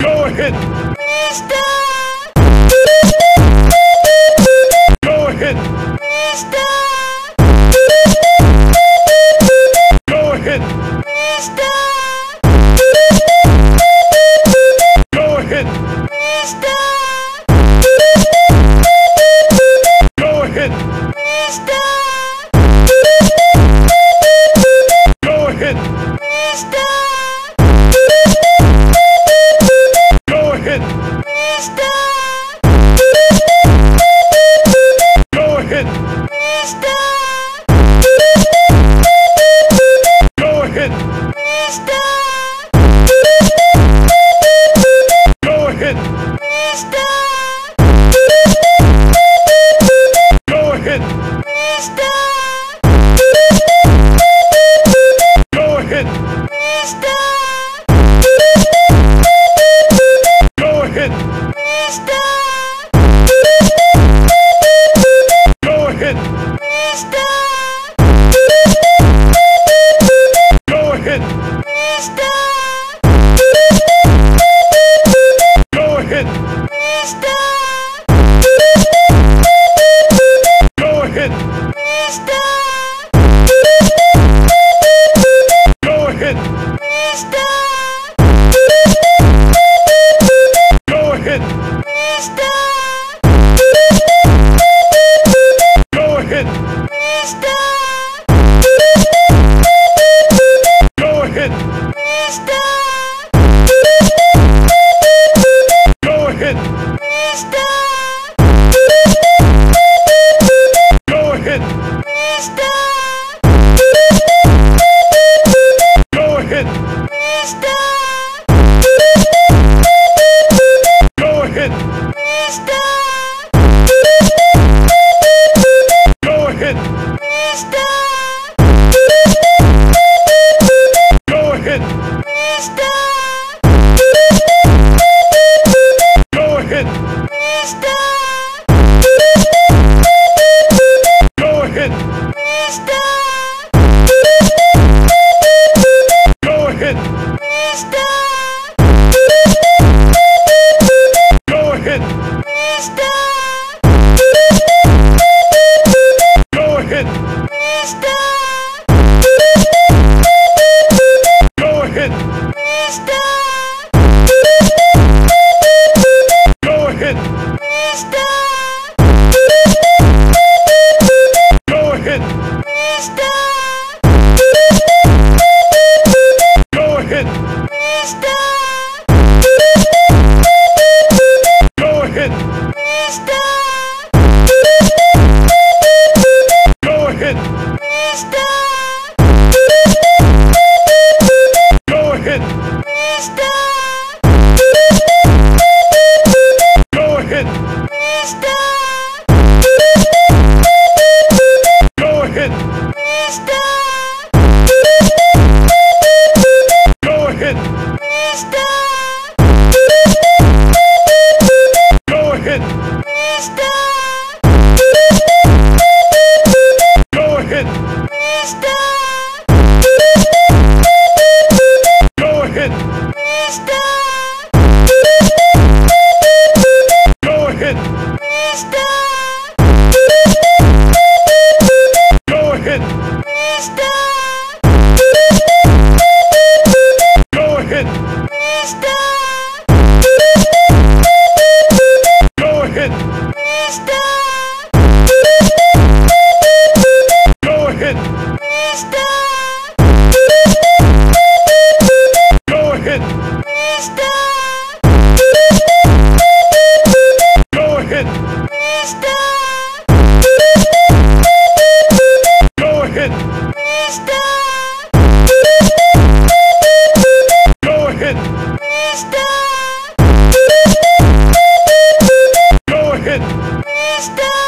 Go ahead! Mista! Go ahead! Mista! Go ahead! Mista! Go ahead! Mista! Go ahead! Mista! Go ahead! Mista! Stop!